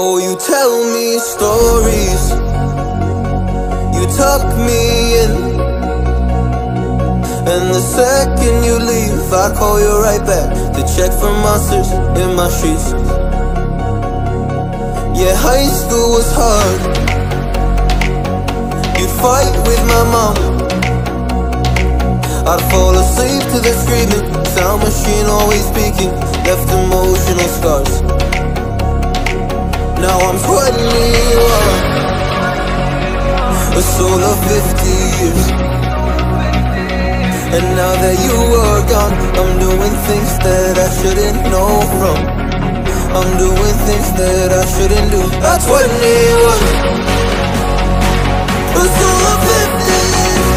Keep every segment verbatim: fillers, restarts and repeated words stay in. Oh, you tell me stories, you tuck me in, and the second you leave, I call you right back to check for monsters in my streets. Yeah, high school was hard, you'd fight with my mom, I'd fall asleep to the screaming, sound machine always speaking, left emotional scars. Now I'm twenty-one, a soul of fifty years, and now that you are gone, I'm doing things that I shouldn't know from. I'm doing things that I shouldn't do. At twenty-one, a soul of fifty years,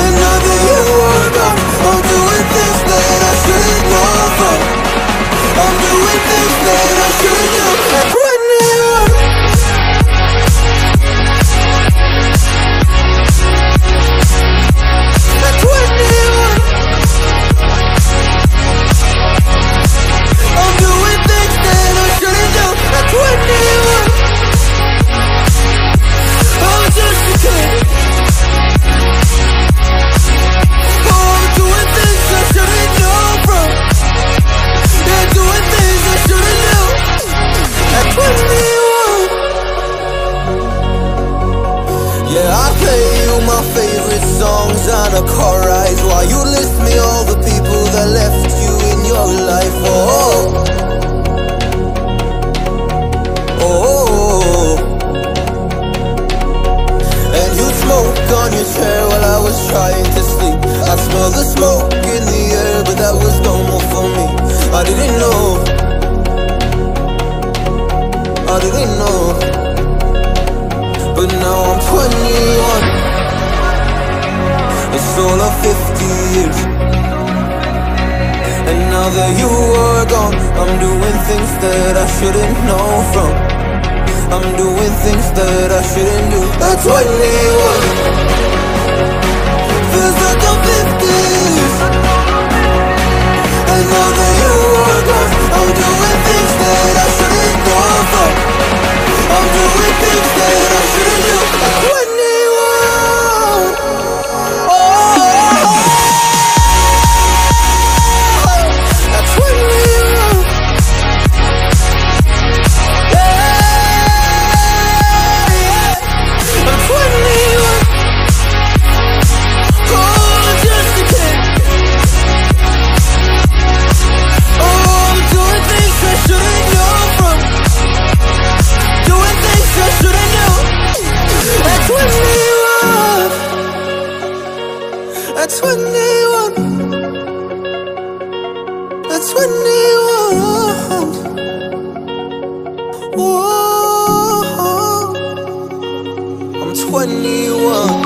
and now that you are gone, I'm doing things that I shouldn't know from. I'm doing things that I shouldn't do. At twenty-one. At twenty-one, I'm doing things that I shouldn't do. At twenty-one, I'm just a kid. Oh, I'm doing things I shouldn't know from. Yeah, doing things I shouldn't do. At twenty-one, yeah, I play you my favorite songs on a car ride while you list me all the people that left you in your life. Oh, oh, and you'd smoke on your chair while I was trying to sleep. I smell the smoke in the air, but that was normal for me. I didn't know. I didn't know, but now I'm twenty-one, a soul of fifty years, and now that you are gone, I'm doing things that I shouldn't know from. I'm doing things that I shouldn't do. At twenty-one, feels like I'm fifty years, and now that you are gone, I'm doing things that I shouldn't know from. I'm doing things that I shouldn't do. At twenty-one, oh, at twenty-one, yeah, yeah, at twenty-one, oh, I'm just a kid. Oh, I'm doing things I shouldn't know from. Doing things I shouldn't do. At twenty-one, at twenty-one, at twenty-one. Whoa, I'm twenty-one.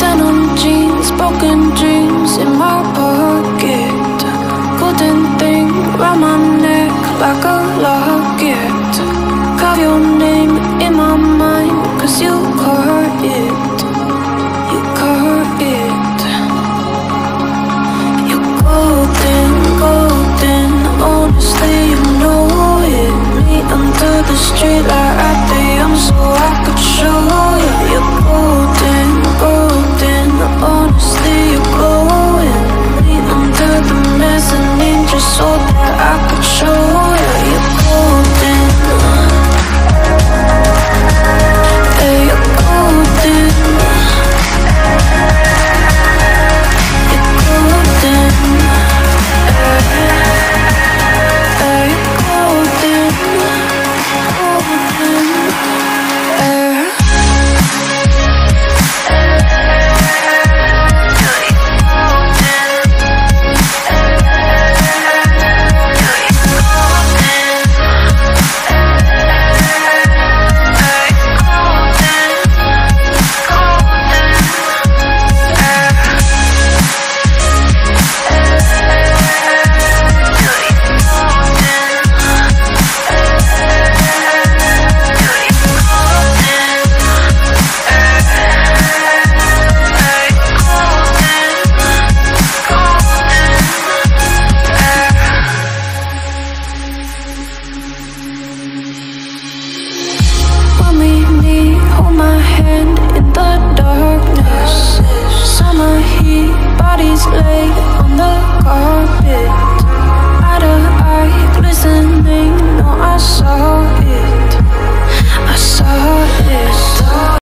Denim jeans, broken dreams in my pocket. Golden thing round my neck like a locket. Carve your